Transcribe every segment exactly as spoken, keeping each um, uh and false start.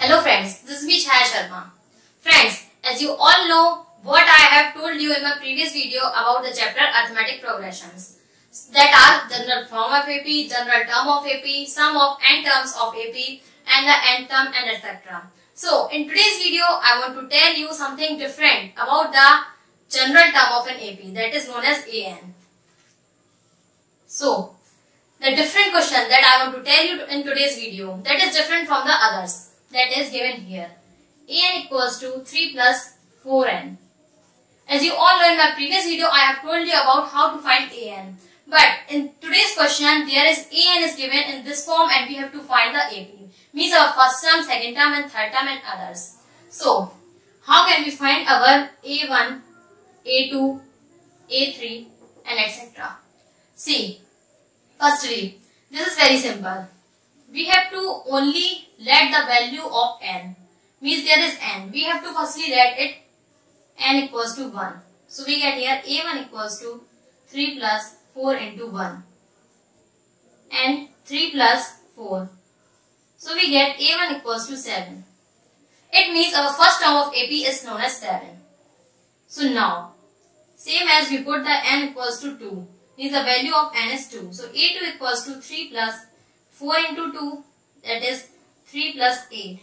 Hello friends, this is me Chhaya Sharma. Friends, as you all know what I have told you in my previous video about the chapter arithmetic progressions, that are general form of A P, general term of A P, sum of n terms of A P and the nth term and et cetera. So in today's video I want to tell you something different about the general term of an A P, that is known as A N. So, the different question that I want to tell you in today's video, that is different from the others, that is given here. A N equals to three plus four n. As you all know, in my previous video, I have told you about how to find A N. But in today's question, there is A N is given in this form and we have to find the A P. Means our first term, second term and third term and others. So, how can we find our A one, A two, A three and et cetera. See, firstly, this is very simple. We have to only let the value of n, means there is n. We have to firstly let it n equals to one. So we get here a one equals to three plus four into one and three plus four. So we get a one equals to seven. It means our first term of A P is known as seven. So now, same as we put the n equals to two. Means the value of n is two. So A two equals to three plus four into two, that is three plus eight.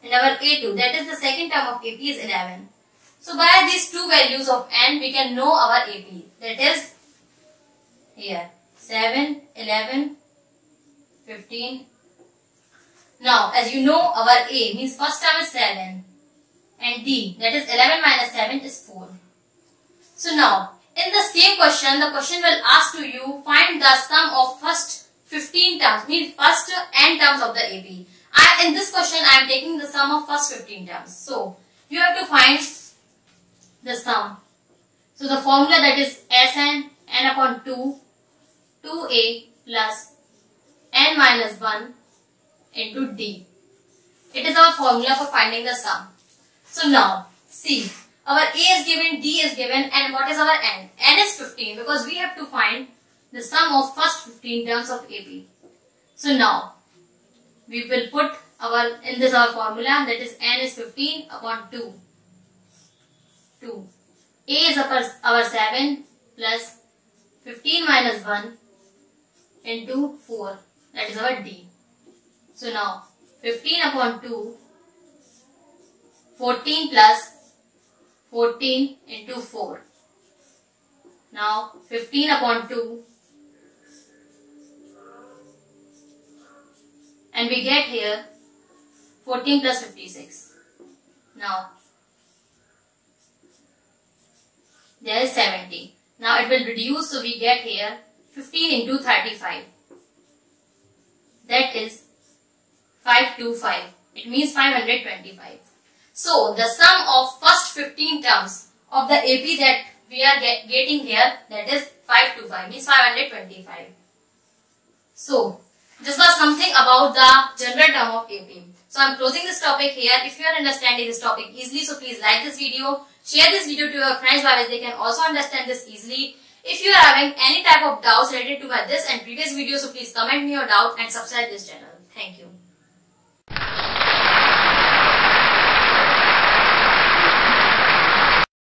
And our A two, that is the second term of A P, is eleven. So by these two values of n, we can know our A P. That is here seven, eleven, fifteen. Now as you know, our A means first term is seven. And D, that is eleven minus seven is four. So now, in the same question, the question will ask to you, find the sum of first fifteen terms, means first n terms of the A P. I, in this question, I am taking the sum of first fifteen terms. So, you have to find the sum. So, the formula, that is Sn, n upon two, two a plus n minus one into d. It is our formula for finding the sum. So, now, see. Our A is given, D is given, and what is our N? N is fifteen, because we have to find the sum of first fifteen terms of A P. So now, we will put our in this our formula, that is N is fifteen upon two. two. A is our, our seven plus fifteen minus one into four, that is our D. So now, fifteen upon two, fourteen plus fourteen into four. Now fifteen upon two, and we get here fourteen plus fifty-six. Now there is seventy. Now it will reduce, so we get here fifteen into thirty-five, that is five hundred twenty-five. It means five hundred twenty-five. So, the sum of first fifteen terms of the A P that we are get, getting here, that is five hundred twenty-five, means five hundred twenty-five. So, this was something about the general term of A P. So, I am closing this topic here. If you are understanding this topic easily, so please like this video, share this video to your friends by which they can also understand this easily. If you are having any type of doubts related to my this and previous videos, so please comment me your doubt and subscribe this channel. Thank you.